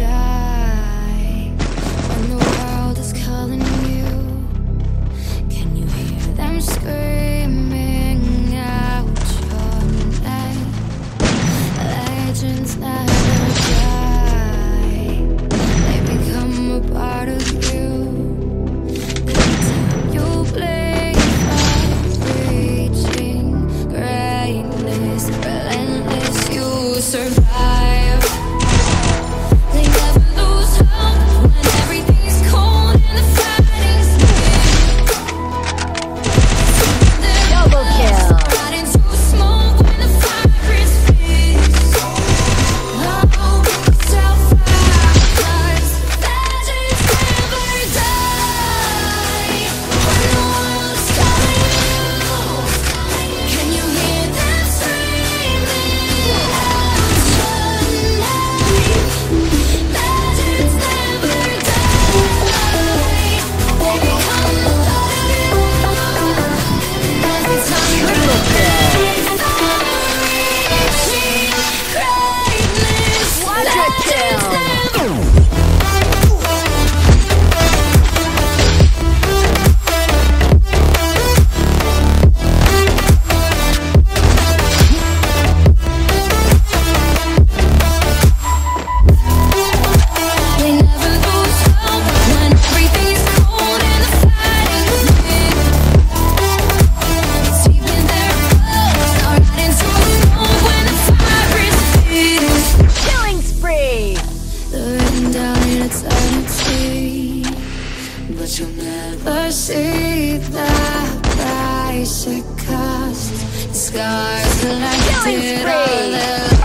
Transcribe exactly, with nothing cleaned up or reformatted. die when the world is calling you? Can you hear them screaming out your name? Legends never die, they become a part of you. They tell you play by reaching greatness, relentless, you survive. But you'll never see the price it costs. The scars are like tears.